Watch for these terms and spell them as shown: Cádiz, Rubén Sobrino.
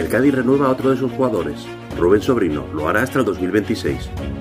El Cádiz renueva a otro de sus jugadores. Rubén Sobrino lo hará hasta el 2026.